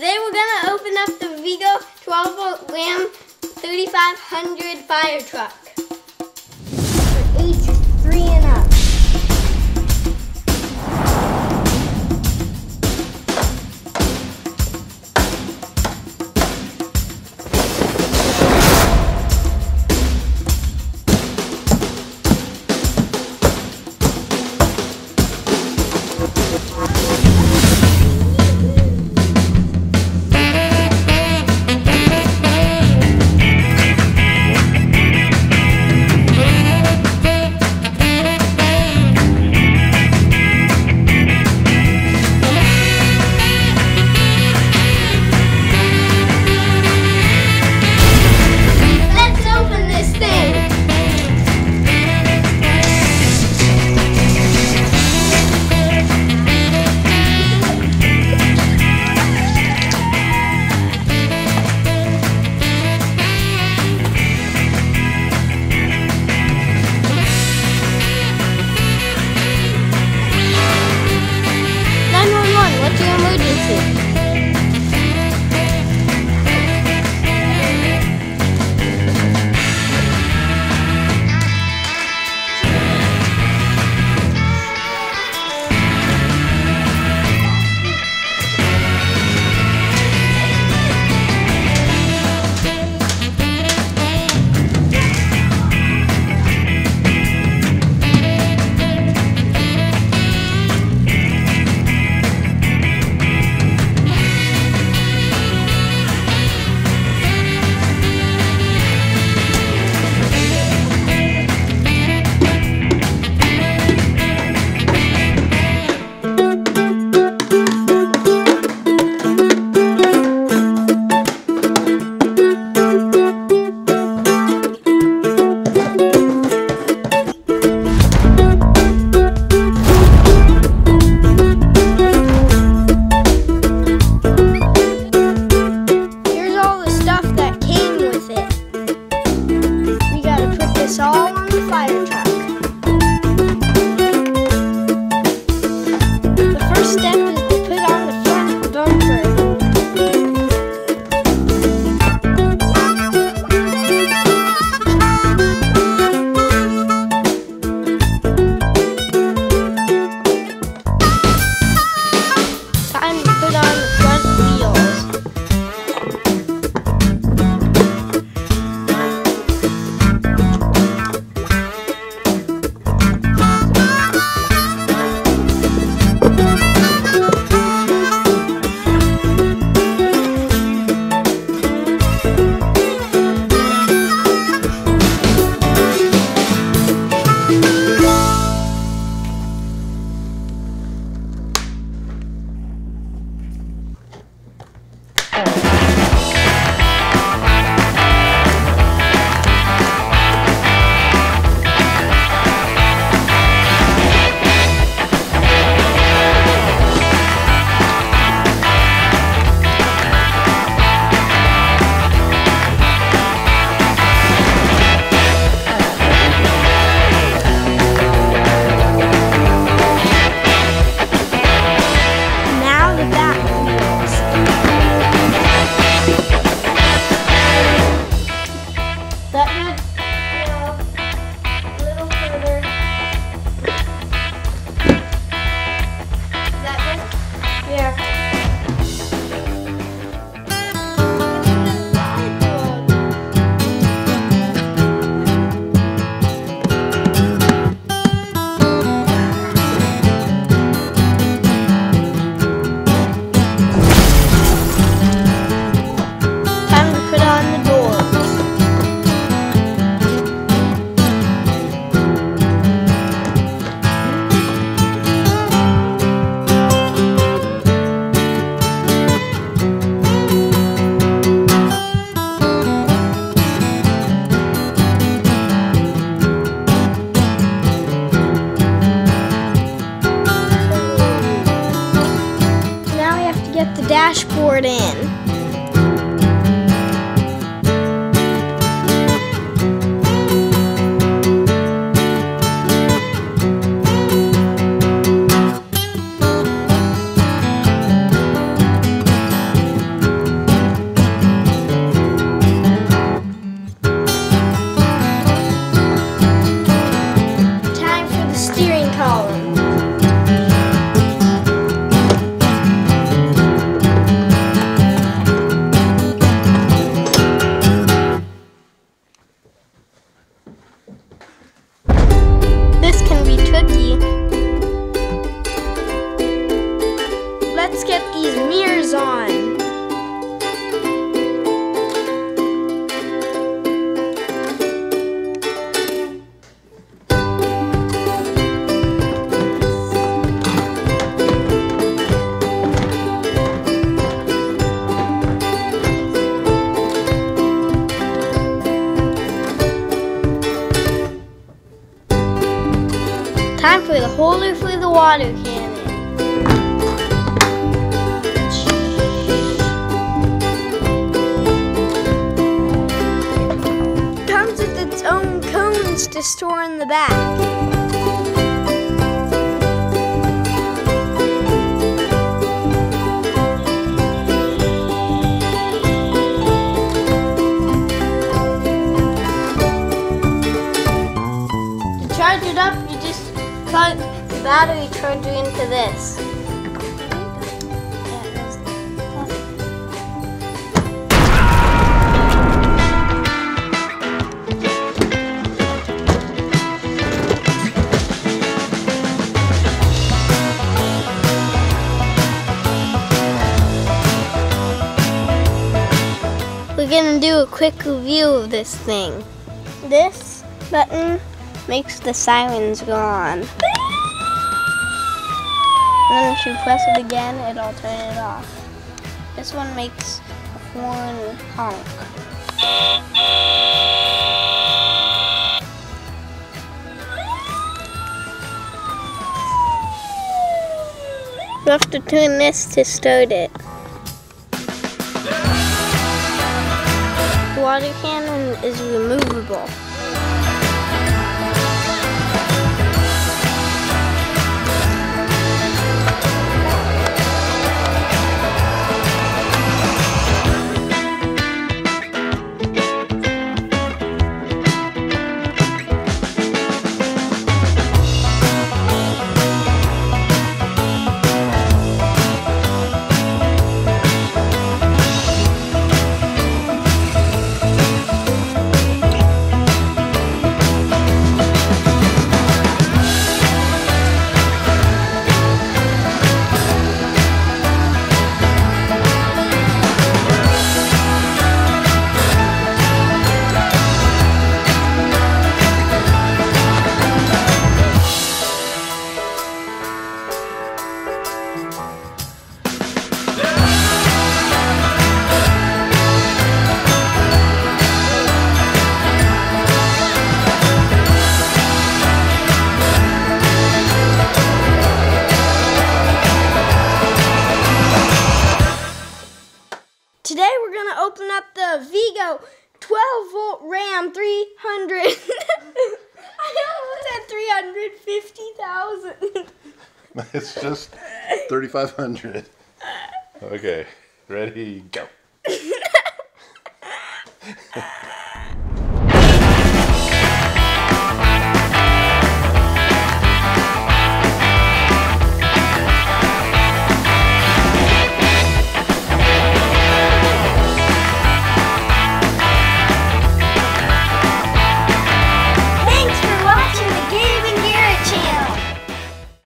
today we're going to open up the Avigo 12-volt Ram 3500 fire truck. For age 3 and up. What's your emergency? Dashboard in. Time for the holder for the water cannon. It comes with its own cones to store in the back. Charge it up, you just plug the battery charger into this. We're gonna do a quick review of this thing. This button makes the sirens go on. And then if you press it again, it'll turn it off. This one makes a horn honk. You have to turn this to start it. The water cannon is removable. Today we're going to open up the Avigo 12-volt RAM 300. I almost had 350,000. It's just 3,500. Okay, ready, go.